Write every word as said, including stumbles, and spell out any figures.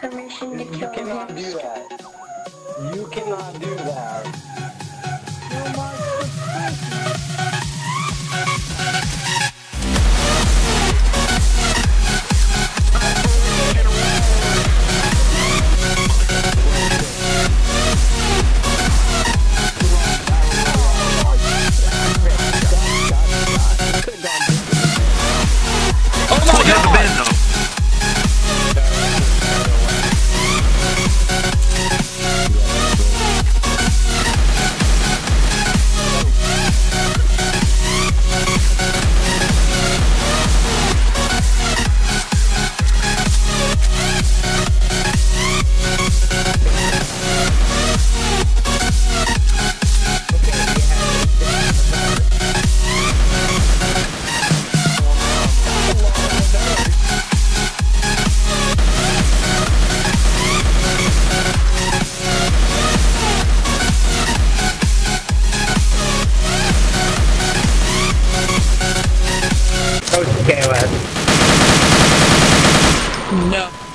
permission to kill. You cannot do that. You cannot do that. No Okay, lad. No.